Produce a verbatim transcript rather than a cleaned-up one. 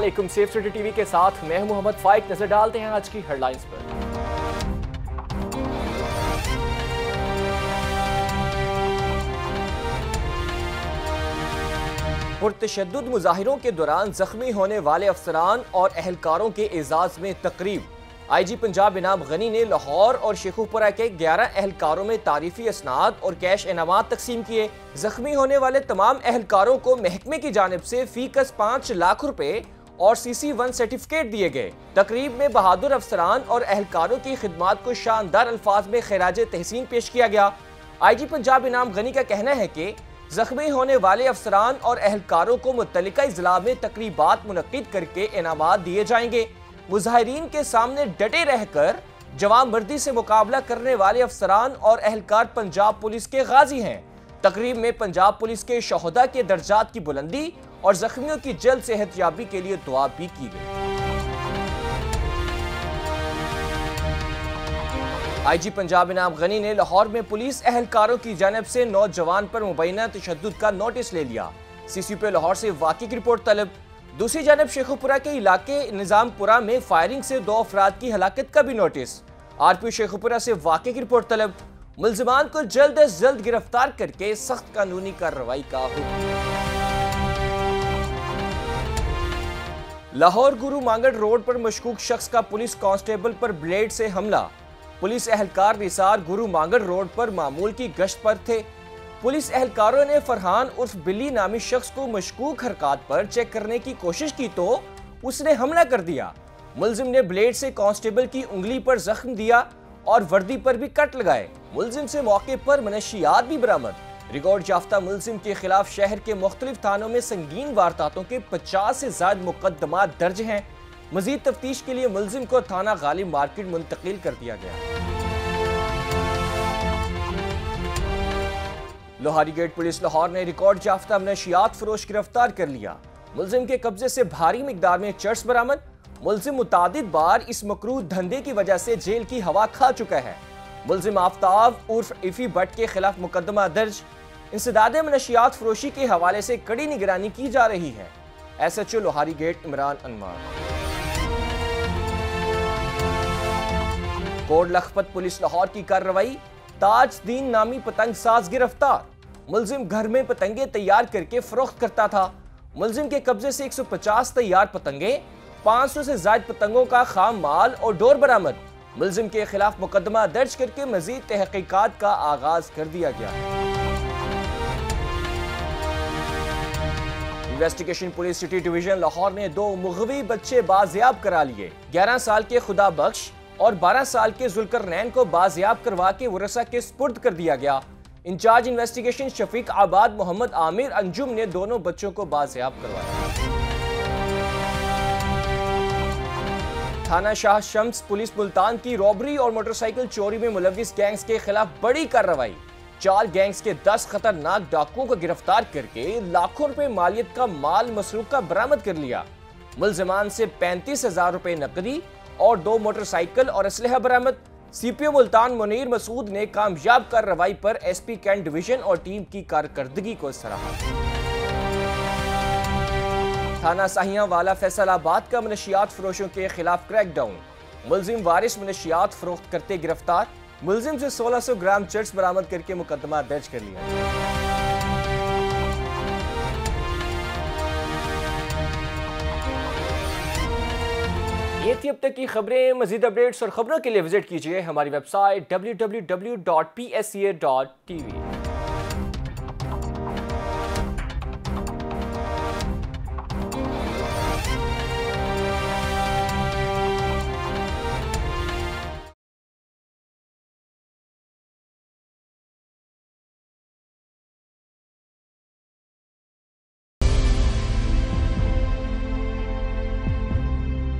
अस्सलामुअलैकुम, safe city TV के साथ मैं मोहम्मद फाइक। नजर डालते हैं आज की हेडलाइंस पर। पुरतशद्दुद मुजाहिरों के दौरान जख्मी होने वाले अफसरान और अहलकारों के एजाज में तकरीब। आई जी पंजाब इनाम गनी ने लाहौर और शेखुपुरा के ग्यारह अहलकारों में तारीफी असनाद और कैश इनामात तकसीम किए। जख्मी होने वाले तमाम अहलकारों को महकमे की जानिब से फीकस पाँच लाख रुपये और सी सी वन सर्टिफिकेट दिए गए। तकरीब में बहादुर अफसरान और अहलकारों की खिदमात को शानदार अल्फाज में खैराज तहसीन पेश किया गया। आई जी पंजाब इनाम गनी का कहना है कि जख्मी होने वाले अफसरान और अहलकारों को मुतलिका जिला में तकरीबात मुनक्किद करके इनामात दिए जाएंगे। मुजाहिरीन के सामने डटे रहकर जवानमर्दी से मुकाबला करने वाले अफसरान और अहलकार पंजाब पुलिस के गाजी हैं। तकरीब में पंजाब पुलिस के शहदा के दर्जात की बुलंदी और जख्मियों की जल्द सेहतयाबी के लिए दुआ भी की गई। आईजी पंजाब इनाम गनी ने लाहौर में पुलिस अहलकारों की जानिब से नौजवान पर मुबैना तशद्दुद का नोटिस ले लिया। सीसीपीओ लाहौर से वाकई की रिपोर्ट तलब। दूसरी जानिब शेखुपुरा के इलाके निजामपुरा में फायरिंग से दो अफराद की हलाकत का भी नोटिस। आरपीओ शेखुपुरा से वाकई की रिपोर्ट तलब। मुलजमान को जल्द अज जल्द गिरफ्तार करके सख्त कानूनी कार्रवाई का हुक्म। लाहौर गुरुमांगट रोड पर मशकूक शख्स का पुलिस कांस्टेबल पर ब्लेड से हमला। पुलिस अहलकार निसार गुरुमांगट रोड पर मामूल की गश्त पर थे। पुलिस अहलकारों ने फरहान उर्फ बिल्ली नामी शख्स को मशकूक हरकत पर चेक करने की कोशिश की तो उसने हमला कर दिया। मुलजिम ने ब्लेड से कांस्टेबल की उंगली पर जख्म दिया और वर्दी पर भी कट लगाए। मुलजिम से मौके पर मनशियात भी बरामद। रिकॉर्ड याफ्ता मुलजिम के खिलाफ शहर के मुख्तलिफ थानों में संगीन वारदातों के पचास से ज्यादा मुकदमा दर्ज हैं। मजीद तफ्तीश के लिए मुलजिम को थाना गालिब मार्केट मुंतकिल कर दिया गया। लोहारी गेट पुलिस लाहौर ने रिकॉर्ड याफ्ता नशियात फरोश गिरफ्तार कर लिया। मुलजिम के कब्जे से भारी मिकदार में चर्स बरामद। मुलजिम मुतादिद बार इस मकरूह धंधे की वजह से जेल की हवा खा चुका है। मुलजिम आफ्ताब उर्फ इफ़ी भट्ट के खिलाफ मुकदमा दर्ज। इंसदाद में नशियात फरोशी के हवाले से कड़ी निगरानी की जा रही है। S H O Lohari gate Imran Anwar. Kot Lakhpat police Lahore की कार्रवाई। ताजदीन नामी पतंग साज गिरफ्तार। मुलजिम घर में पतंगे तैयार करके फरोख्त करता था। मुलजिम के कब्जे से एक सौ पचास तैयार पतंगे, पाँच सौ से ज्यादा पतंगों का खाम माल और डोर बरामद। मुलजिम के खिलाफ मुकदमा दर्ज करके मजीद तहकीकात का आगाज कर दिया गया। Investigation police city division Lahore ने दो मुगवी बच्चे बाजियाब करा लिए। ग्यारह साल के खुदा बख्श और बारह साल के जुलकरनैन को बाजियाब करवा के वरसा के सुपुर्द कर दिया गया। इंचार्ज इन्वेस्टिगेशन शफीक आबाद मोहम्मद आमिर अंजुम ने दोनों बच्चों को बाजियाब करवाया। थाना शाह शम्स पुलिस मुल्तान की रॉबरी और मोटरसाइकिल चोरी में मुलविस गैंग्स के खिलाफ बड़ी कार्रवाई। चार गैंग्स के दस खतरनाक डाकुओं को गिरफ्तार करके लाखों रुपए मालियत का माल मसरूका बरामद कर लिया। मुलजमान से पैंतीस हजार रुपए नकदी और दो मोटरसाइकिल और असलहा बरामद। सीपीओ मुल्तान मुनीर मसूद ने कामयाब कार्रवाई पर एसपी कैंट डिवीजन और टीम की कारकर्दगी को सराहा। थाना साहियां वाला फैसलाबाद का मनशियात फरोशों के खिलाफ क्रैकडाउन। मुलजिम वारिस मनशियात फरोख्त करते गिरफ्तार। मुलजिम से सोलह सौ ग्राम चर्स बरामद करके मुकदमा दर्ज कर लिया। ये थी अब तक की खबरें। मजीद अपडेट्स और खबरों के लिए विजिट कीजिए हमारी website W W W dot P S C A dot T we.